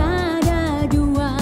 tiada dua.